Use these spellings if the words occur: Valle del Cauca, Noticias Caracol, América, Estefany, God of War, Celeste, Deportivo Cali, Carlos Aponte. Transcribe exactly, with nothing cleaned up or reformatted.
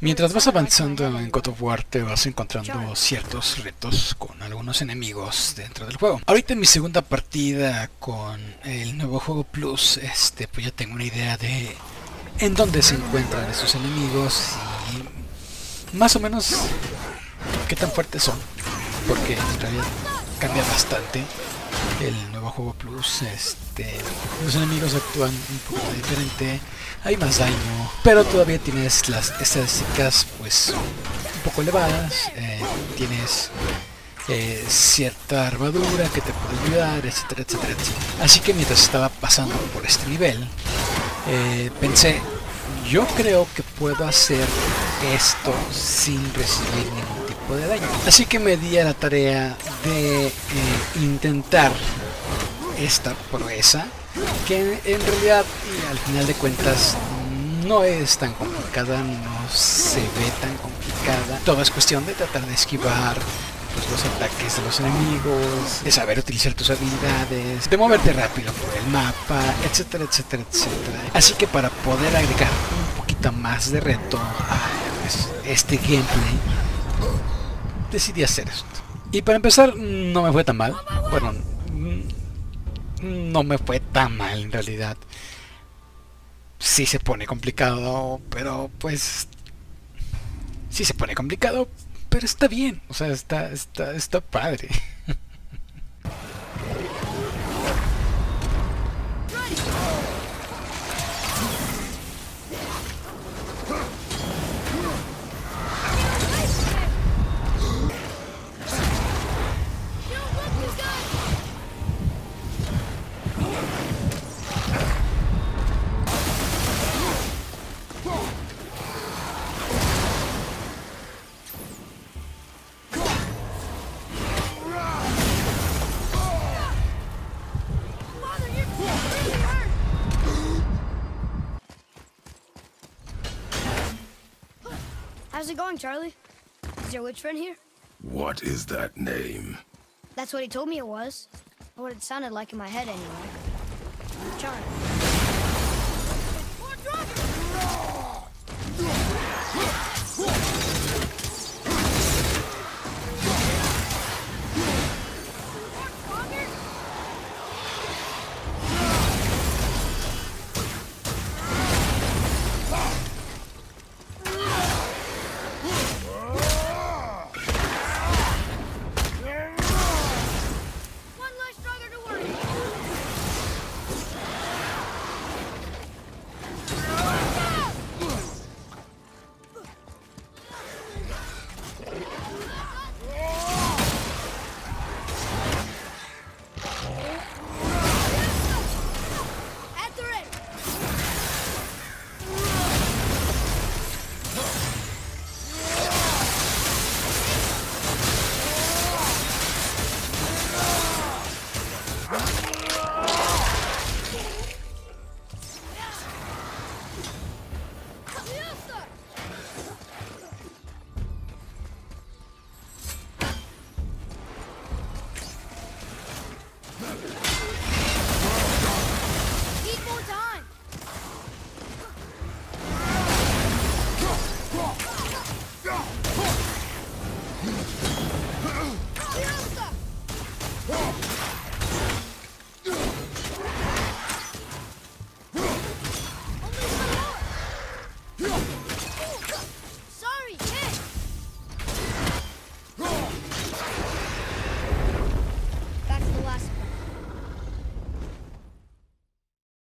Mientras vas avanzando en God of War te vas encontrando ciertos retos con algunos enemigos dentro del juego. Ahorita en mi segunda partida con el nuevo juego Plus, este, pues ya tengo una idea de en dónde se encuentran estos enemigos y más o menos qué tan fuertes son, porque en realidad cambia bastante el nuevo juego Plus. Este, los enemigos actúan un poco diferente, hay más daño, pero todavía tienes las estadísticas pues un poco elevadas, eh, tienes eh, cierta armadura que te puede ayudar, etcétera, etcétera, etcétera. Así que mientras estaba pasando por este nivel, eh, pensé, yo creo que puedo hacer esto sin recibir ningún tipo de daño. Así que me di a la tarea de eh, intentar esta proeza, que en realidad y al final de cuentas no es tan complicada, no se ve tan complicada. Todo es cuestión de tratar de esquivar pues, los ataques de los enemigos, de saber utilizar tus habilidades, de moverte rápido por el mapa, etcétera, etcétera, etcétera. Así que para poder agregar un poquito más de reto a pues, este gameplay, decidí hacer esto. Y para empezar, no me fue tan mal. Bueno, no me fue tan mal en realidad. Sí se pone complicado, pero pues... Sí se pone complicado, pero está bien. O sea, está, está, está padre. How's it going, Charlie? Is your witch friend here? What is that name? That's what he told me it was. Or what it sounded like in my head anyway. Charlie.